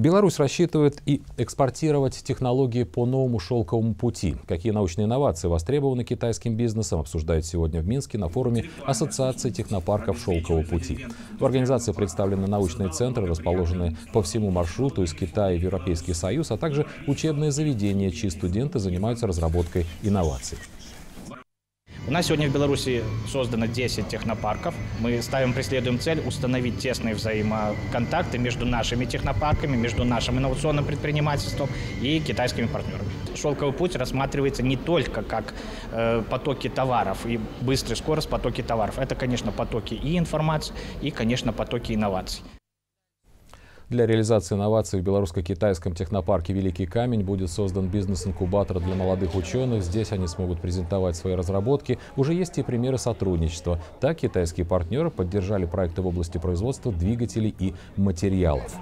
Беларусь рассчитывает и экспортировать технологии по новому шелковому пути. Какие научные инновации востребованы китайским бизнесом, обсуждают сегодня в Минске на форуме Ассоциации технопарков «Шёлкового пути». В организации представлены научные центры, расположенные по всему маршруту из Китая в Европейский союз, а также учебные заведения, чьи студенты занимаются разработкой инноваций. У нас сегодня в Беларуси создано 10 технопарков. Мы преследуем цель установить тесные взаимоконтакты между нашими технопарками, между нашим инновационным предпринимательством и китайскими партнерами. Шелковый путь рассматривается не только как потоки товаров и быстрая скорость потоки товаров. Это, конечно, потоки и информации, и, конечно, потоки инноваций. Для реализации инноваций в белорусско-китайском технопарке «Великий камень» будет создан бизнес-инкубатор для молодых ученых. Здесь они смогут презентовать свои разработки. Уже есть и примеры сотрудничества. Так, китайские партнеры поддержали проекты в области производства двигателей и материалов.